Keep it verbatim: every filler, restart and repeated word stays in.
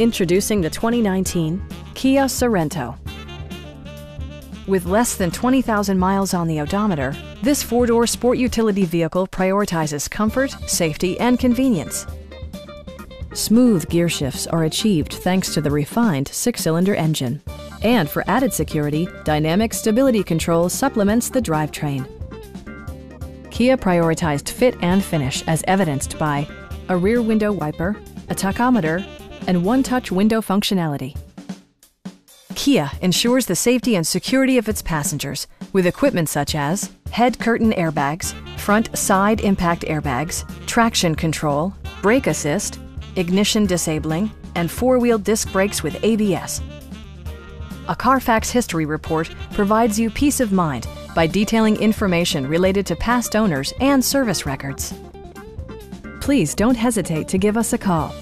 Introducing the twenty nineteen Kia Sorento. With less than twenty thousand miles on the odometer, this four-door sport utility vehicle prioritizes comfort, safety, and convenience. Smooth gear shifts are achieved thanks to the refined six-cylinder engine. And for added security, dynamic stability control supplements the drivetrain. Kia prioritized fit and finish as evidenced by a rear window wiper, a tachometer, and one-touch window functionality. Kia ensures the safety and security of its passengers with equipment such as head curtain airbags, front side impact airbags, traction control, brake assist, ignition disabling, and four-wheel disc brakes with A B S. A Carfax history report provides you peace of mind by detailing information related to past owners and service records. Please don't hesitate to give us a call.